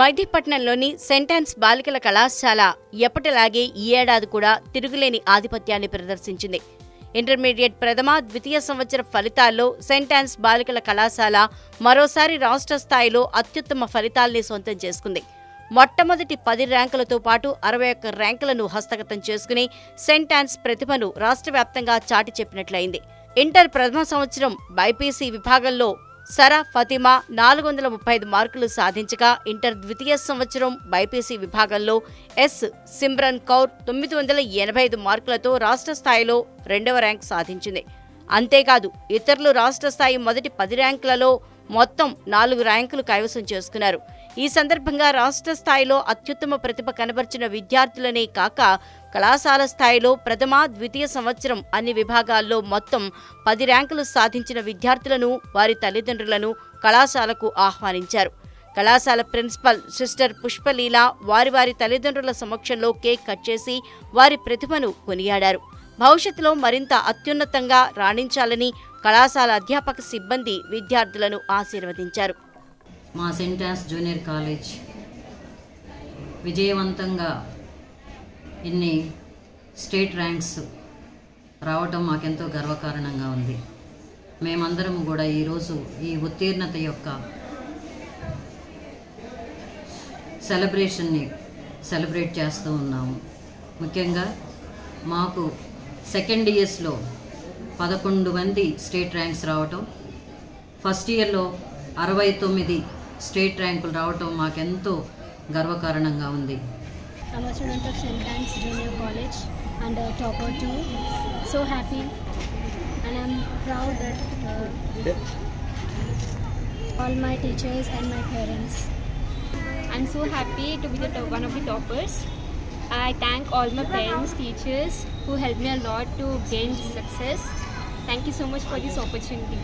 మధ్యపట్నంలోని Saint yawns బాలికల కళాశాల ఎప్పటిలాగే ఈ ఏడాది కూడా తిరుగులేని ఆధిపత్యాన్ని ప్రదర్శించింది. ఇంటర్మీడియట్ ప్రథమ ద్వితీయ సంవత్సర ఫలితాల్లో సెయింట్ యాన్స్ బాలికల కళాశాల మరోసారి రాష్ట్ర స్థాయిలో అత్యుత్తమ ఫలితాల్ని సొంతం చేసుకుంది. మొట్టమొదటి 10 ర్యాంకులతో పాటు 61 ర్యాంకులను హస్తగతం చేసుకుని సెయింట్ యాన్స్ ప్రతిభను రాష్ట్ర వ్యాప్తంగా చాటి చెప్పినట్లయింది. ఇంటర్ ప్రథమ సంవత్సరం బైపీసీ విభాగంలో సరా ఫతిమా 435 మార్కులు సాధించగా, ఇంటర్ ద్వితీయ సంవత్సరం బైపీసీ విభాగంలో ఎస్ సిమ్రన్ కౌర్ 985 మార్కులతో రాష్ట్ర స్థాయిలో 2వ ర్యాంక్ సాధించింది. అంతేకాదు, ఇతరులు రాష్ట్ర స్థాయి మొదటి 10 ర్యాంకులలో మొత్తం 4 ర్యాంకులు కైవసం చేసుకున్నారు. ఈ సందర్భంగా రాష్ట్ర స్థాయిలో అత్యుత్తమ ప్రతిభ కనబర్చిన విద్యార్థులనే కాక కళాశాల స్థాయిలో ప్రథమ ద్వితీయ సంవత్సరం అన్ని విభాగాల్లో మొత్తం 10 ర్యాంకులు సాధించిన విద్యార్థులను, వారి తల్లిదండ్రులను కళాశాలకు ఆహ్వానించారు. కళాశాల ప్రిన్సిపల్ సిస్టర్ పుష్పలీల వారి తల్లిదండ్రుల సమక్షంలో కేక్ కట్ చేసి వారి ప్రతిభను కొనియాడారు. భవిష్యత్తులో మరింత అత్యున్నతంగా రాణించాలని కళాశాల అధ్యాపక సిబ్బంది విద్యార్థులను ఆశీర్వదించారు. మాసింటాస్ జూనియర్ కాలేజ్ విజయవంతంగా ఇన్ని స్టేట్ ర్యాంక్స్ రావటం మాకెంతో గర్వకారణంగా ఉంది. మేమందరము కూడా ఈరోజు ఈ ఉత్తీర్ణత యొక్క సెలబ్రేషన్ని సెలబ్రేట్ చేస్తూ ఉన్నాము. ముఖ్యంగా మాకు సెకండ్ ఇయర్స్లో 11 మంది స్టేట్ ర్యాంక్స్ రావటం, ఫస్ట్ ఇయర్లో 69 స్టేట్ ర్యాంకులు రావటం మాకెంతో గర్వకారణంగా ఉంది. I'm a student of St. Ann's Junior College and a topper too. So happy and I'm proud that all my teachers and my parents. I'm so happy to be one of the toppers. I thank all my parents, teachers who helped me a lot to gain success. Thank you so much for this opportunity.